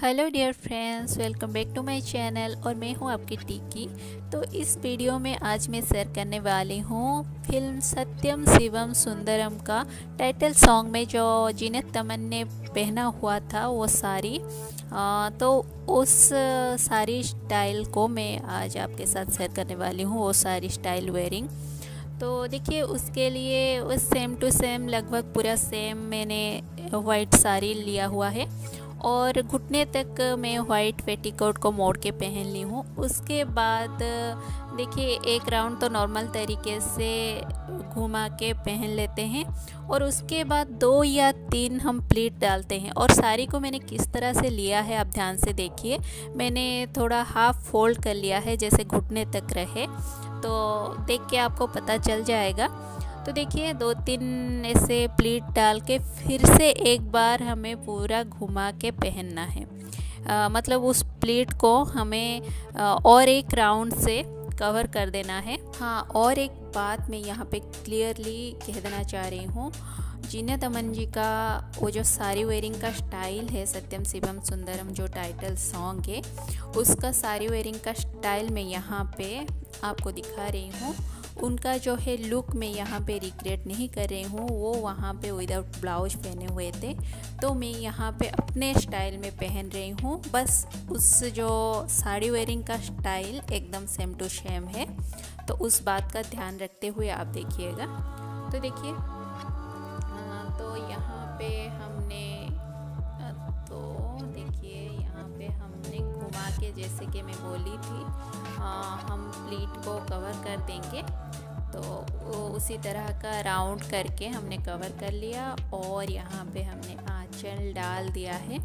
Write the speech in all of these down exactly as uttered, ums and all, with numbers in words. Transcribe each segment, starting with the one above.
Hello dear friends, welcome back to my channel और मैं हूं आपकी टिक्की। तो इस वीडियो में आज मैं शेयर करने वाली हूं फिल्म सत्यम शिवम सुंदरम का टाइटल सॉन्ग में जो जीनत अमन ने पहना हुआ था वो साड़ी। आ, तो उस साड़ी स्टाइल को मैं आज आपके साथ शेयर करने वाली हूं, वो साड़ी स्टाइल वेयरिंग। तो देखिए, उसके लिए उस सेम टू सेम लगभग पूरा सेम मैंने वाइट साड़ी लिया हुआ है और घुटने तक मैं वाइट पेटीकोट को मोड़ के पहन ली हूँ। उसके बाद देखिए, एक राउंड तो नॉर्मल तरीके से घुमा के पहन लेते हैं और उसके बाद दो या तीन हम प्लीट डालते हैं। और साड़ी को मैंने किस तरह से लिया है आप ध्यान से देखिए, मैंने थोड़ा हाफ फोल्ड कर लिया है जैसे घुटने तक रहे, तो देख के आपको पता चल जाएगा। तो देखिए, दो तीन ऐसे प्लीट डाल के फिर से एक बार हमें पूरा घुमा के पहनना है। आ, मतलब उस प्लीट को हमें आ, और एक राउंड से कवर कर देना है। हाँ, और एक बात मैं यहाँ पे क्लियरली कह देना चाह रही हूँ, जीनत अमन जी का वो जो साड़ी वेयरिंग का स्टाइल है, सत्यम शिवम सुंदरम जो टाइटल सॉन्ग है उसका साड़ी वेयरिंग का स्टाइल मैं यहाँ पे आपको दिखा रही हूँ। उनका जो है लुक मैं यहाँ पे रिक्रिएट नहीं कर रही हूँ, वो वहाँ पे विदाउट ब्लाउज पहने हुए थे, तो मैं यहाँ पे अपने स्टाइल में पहन रही हूँ। बस उस जो साड़ी वेयरिंग का स्टाइल एकदम सेम टू सेम है, तो उस बात का ध्यान रखते हुए आप देखिएगा। तो देखिए, तो यहाँ पे हमने तो देखिए यहाँ पे हमने घुमा के, जैसे कि मैं बोली थी, आ, हम प्लीट को कवर कर देंगे, तो उसी तरह का राउंड करके हमने कवर कर लिया और यहाँ पे हमने आंचल डाल दिया है।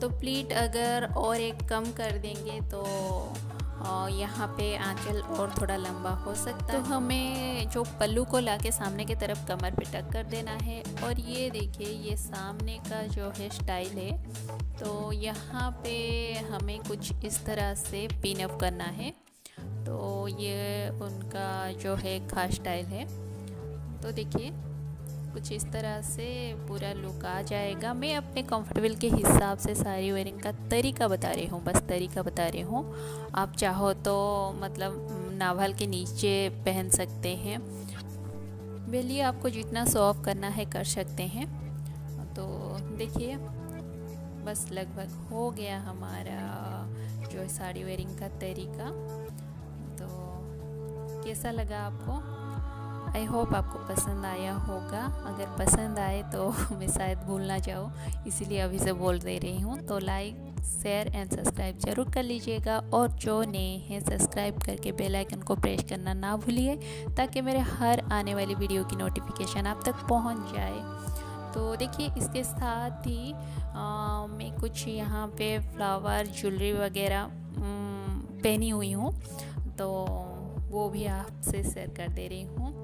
तो प्लीट अगर और एक कम कर देंगे तो और यहाँ पे आंचल और थोड़ा लंबा हो सकता है। तो हमें जो पल्लू को लाके सामने की तरफ कमर पे टक कर देना है। और ये देखिए, ये सामने का जो है स्टाइल है, तो यहाँ पे हमें कुछ इस तरह से पिन अप करना है। तो ये उनका जो है खास स्टाइल है। तो देखिए, कुछ इस तरह से पूरा लुक आ जाएगा। मैं अपने कंफर्टेबल के हिसाब से साड़ी वेयरिंग का तरीका बता रही हूँ, बस तरीका बता रही हूँ। आप चाहो तो मतलब नाभल के नीचे पहन सकते हैं, बेलिए आपको जितना शो ऑफ करना है कर सकते हैं। तो देखिए, बस लगभग हो गया हमारा जो साड़ी वेयरिंग का तरीका। तो कैसा लगा आपको? आई होप आपको पसंद आया होगा। अगर पसंद आए तो मैं शायद भूल ना जाऊँ, इसीलिए अभी से बोल दे रही हूँ। तो लाइक, शेयर एंड सब्सक्राइब ज़रूर कर लीजिएगा और जो नए हैं सब्सक्राइब करके बेल आइकन को प्रेस करना ना भूलिए, ताकि मेरे हर आने वाली वीडियो की नोटिफिकेशन आप तक पहुँच जाए। तो देखिए, इसके साथ ही आ, मैं कुछ यहाँ पे फ्लावर ज्वेलरी वगैरह पहनी हुई हूँ, तो वो भी आपसे शेयर कर दे रही हूँ।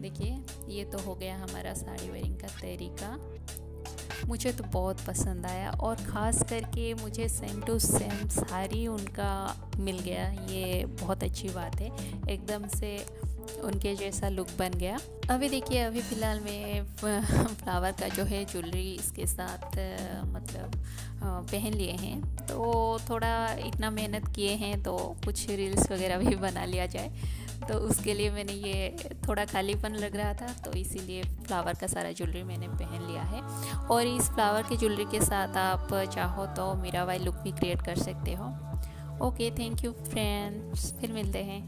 देखिए, ये तो हो गया हमारा साड़ी वेयरिंग का तरीका। मुझे तो बहुत पसंद आया और ख़ास करके मुझे सेम टू सेम साड़ी उनका मिल गया, ये बहुत अच्छी बात है। एकदम से उनके जैसा लुक बन गया। अभी देखिए, अभी फ़िलहाल मैं फ्लावर का जो है ज्वेलरी इसके साथ मतलब पहन लिए हैं, तो थोड़ा इतना मेहनत किए हैं तो कुछ रील्स वगैरह भी बना लिया जाए, तो उसके लिए मैंने ये थोड़ा खालीपन लग रहा था, तो इसीलिए फ्लावर का सारा ज्वेलरी मैंने पहन लिया है। और इस फ्लावर के ज्वेलरी के साथ आप चाहो तो मीराबाई लुक भी क्रिएट कर सकते हो। ओके, थैंक यू फ्रेंड्स, फिर मिलते हैं।